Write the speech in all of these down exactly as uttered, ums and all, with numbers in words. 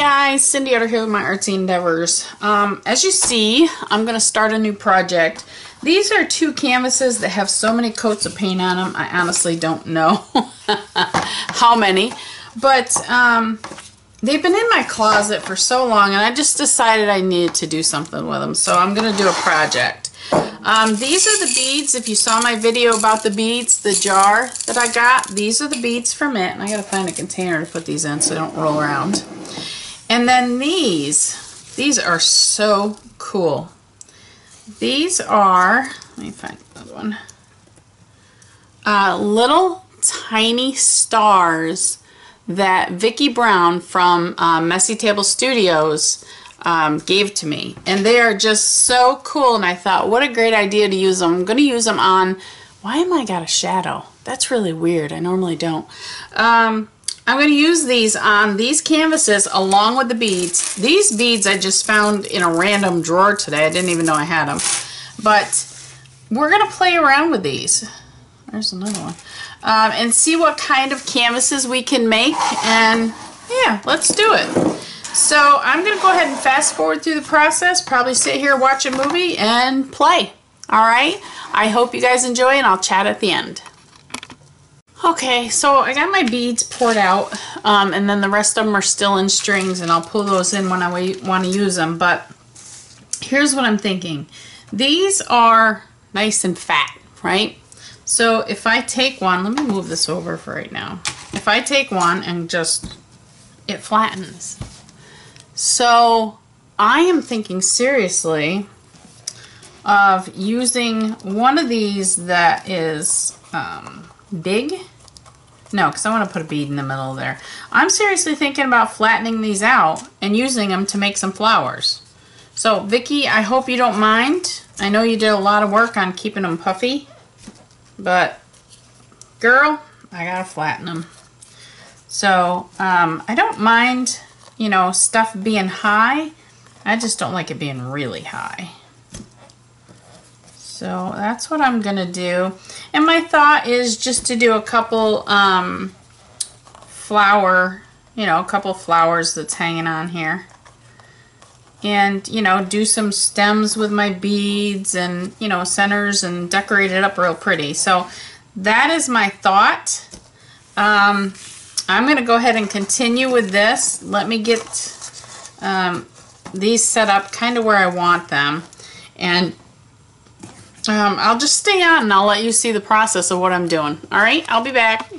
guys, Cindy Sutter here with My Artsy Endeavors. Um, as you see, I'm going to start a new project. These are two canvases that have so many coats of paint on them, I honestly don't know how many. But um, they've been in my closet for so long, and I just decided I needed to do something with them. So I'm going to do a project. Um, these are the beads. If you saw my video about the beads, the jar that I got, these are the beads from it. And I got to find a container to put these in so they don't roll around. And then these, these are so cool. These are, let me find another one, uh, little tiny stars that Vicki Brown from uh, Messy Table Studios um, gave to me. And they are just so cool, and I thought, what a great idea to use them. I'm going to use them on, why am I got a shadow? That's really weird. I normally don't. Um... I'm going to use these on these canvases along with the beads. These beads I just found in a random drawer today. I didn't even know I had them. But we're going to play around with these. There's another one. Um, and see what kind of canvases we can make. And yeah, let's do it. So I'm going to go ahead and fast forward through the process. Probably sit here, watch a movie, and play. All right? I hope you guys enjoy, and I'll chat at the end. Okay, so I got my beads poured out, um, and then the rest of them are still in strings, and I'll pull those in when I want to use them. But here's what I'm thinking. These are nice and fat, right? So if I take one, let me move this over for right now. If I take one and just, it flattens. So I am thinking seriously of using one of these that is um, big. No, because I want to put a bead in the middle there. I'm seriously thinking about flattening these out and using them to make some flowers. So, Vicki, I hope you don't mind. I know you did a lot of work on keeping them puffy, but, girl, I gotta flatten them. So, um, I don't mind, you know, stuff being high. I just don't like it being really high. So that's what I'm going to do. And my thought is just to do a couple um, flower, you know, a couple flowers that's hanging on here. And, you know, do some stems with my beads and, you know, centers and decorate it up real pretty. So that is my thought. Um, I'm going to go ahead and continue with this. Let me get um, these set up kind of where I want them. And Um, I'll just stay on and I'll let you see the process of what I'm doing. All right, I'll be back.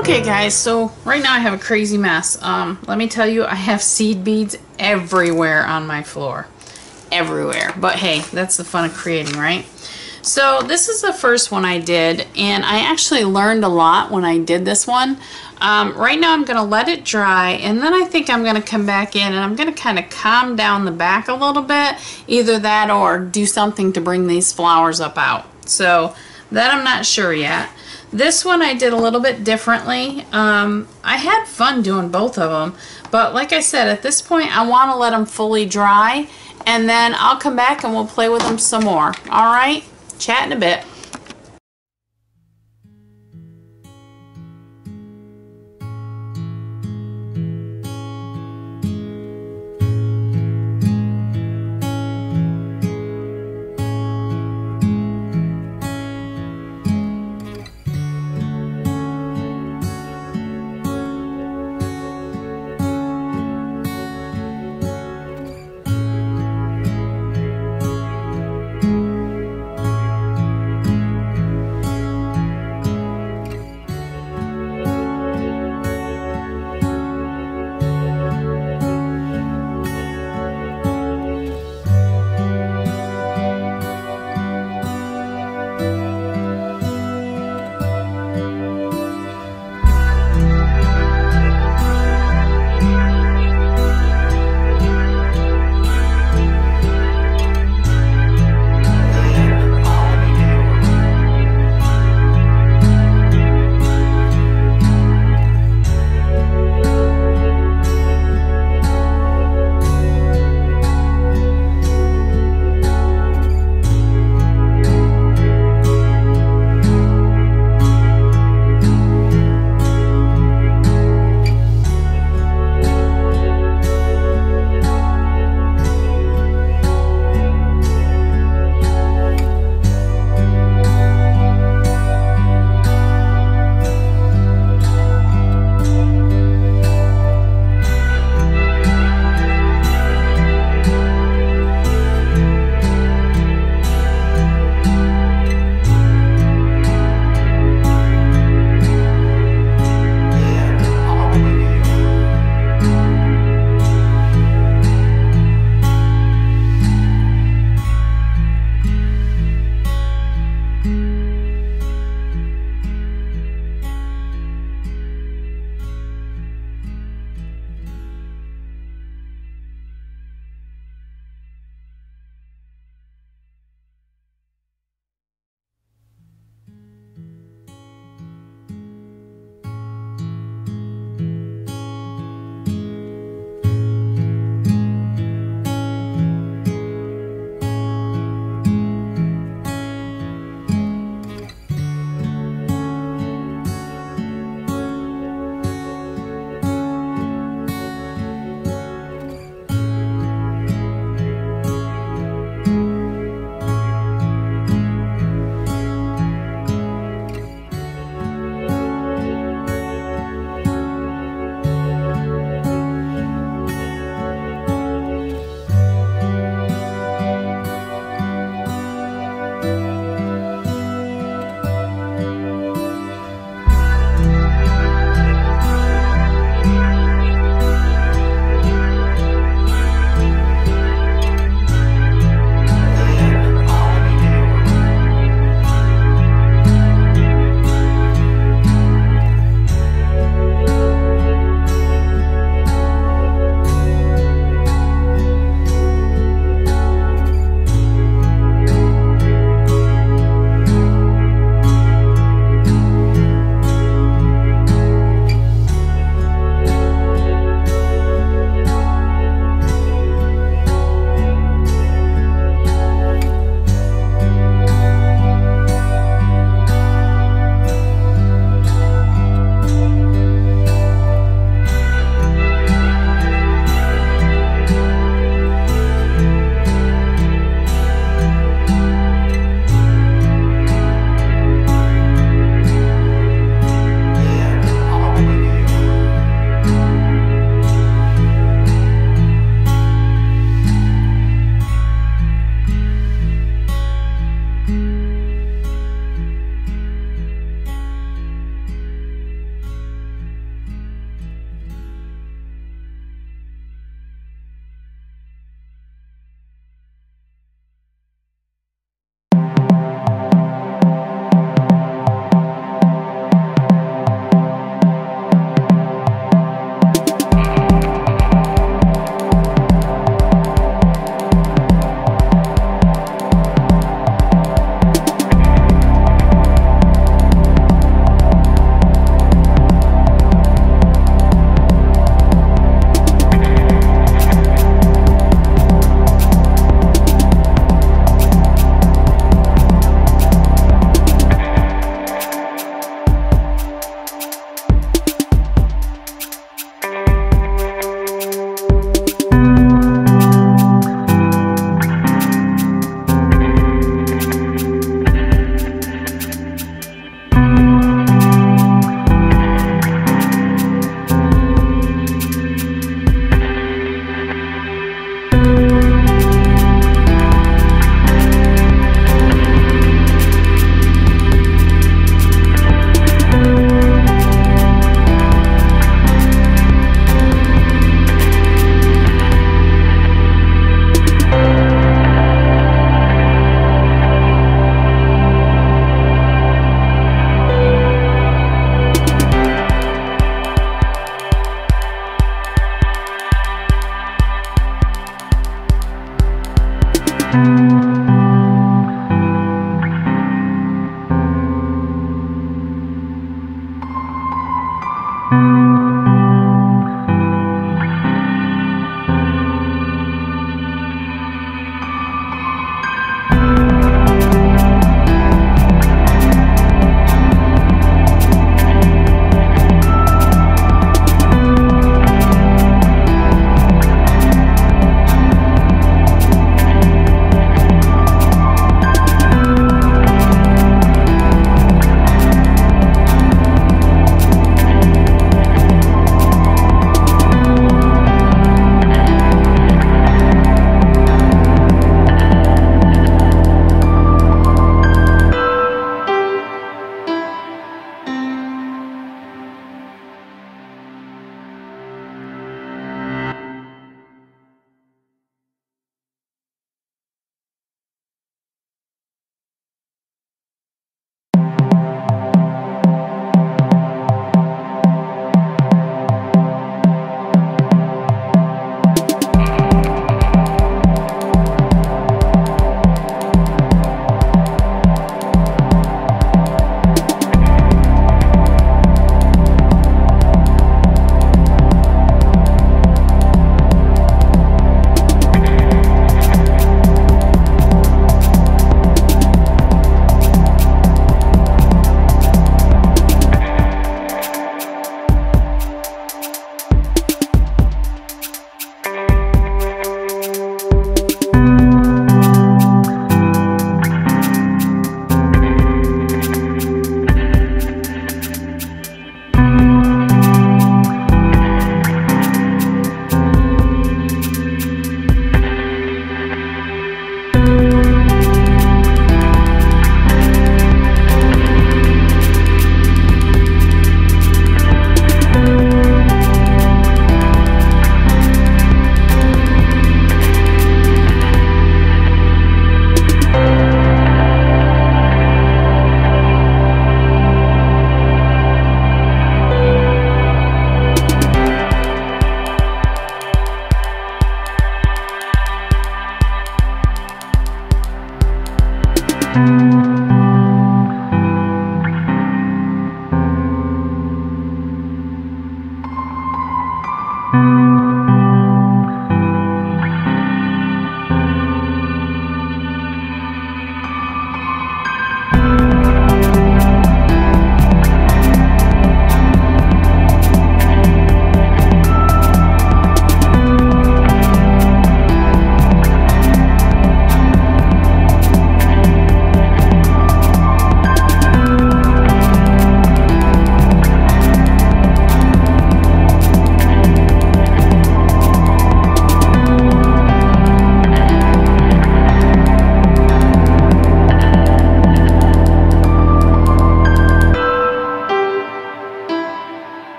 Okay guys, so right now I have a crazy mess. Um, let me tell you, I have seed beads everywhere on my floor. Everywhere. But hey, that's the fun of creating, right? So this is the first one I did, and I actually learned a lot when I did this one. Um, right now I'm going to let it dry, and then I think I'm going to come back in and I'm going to kind of calm down the back a little bit. Either that or do something to bring these flowers up out. So that I'm not sure yet. This one I did a little bit differently. Um, I had fun doing both of them, but like I said, at this point I want to let them fully dry, and then I'll come back and we'll play with them some more. All right, chat in a bit.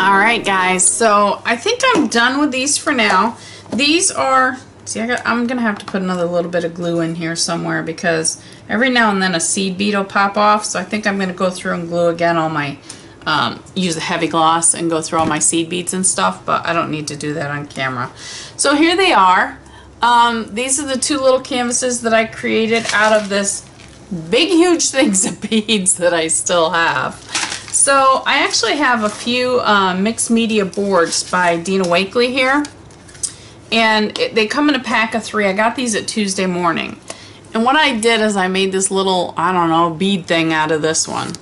Alright guys, so I think I'm done with these for now. These are, see I got, I'm going to have to put another little bit of glue in here somewhere because every now and then a seed bead will pop off, so I think I'm going to go through and glue again all my, um, use a heavy gloss and go through all my seed beads and stuff, but I don't need to do that on camera. So here they are. Um, these are the two little canvases that I created out of this big huge things of beads that I still have. So I actually have a few uh, mixed media boards by Dina Wakely here, and it, they come in a pack of three. I got these at Tuesday Morning, and what I did is I made this little, I don't know, bead thing out of this one.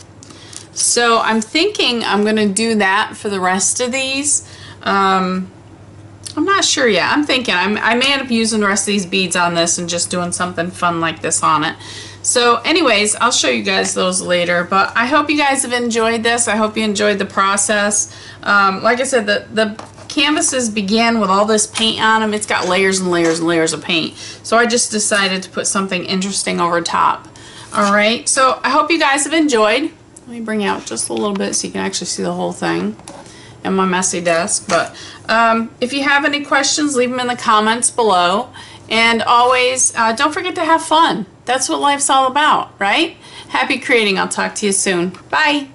So I'm thinking I'm going to do that for the rest of these. Um, I'm not sure yet. I'm thinking I'm, I may end up using the rest of these beads on this and just doing something fun like this on it. So anyways, I'll show you guys those later, but I hope you guys have enjoyed this. I hope you enjoyed the process. Um, like I said, the, the canvases began with all this paint on them. It's got layers and layers and layers of paint. So I just decided to put something interesting over top. All right, so I hope you guys have enjoyed. Let me bring out just a little bit so you can actually see the whole thing and my messy desk. But um, if you have any questions, leave them in the comments below. And always, uh, don't forget to have fun. That's what life's all about, right? Happy creating. I'll talk to you soon. Bye.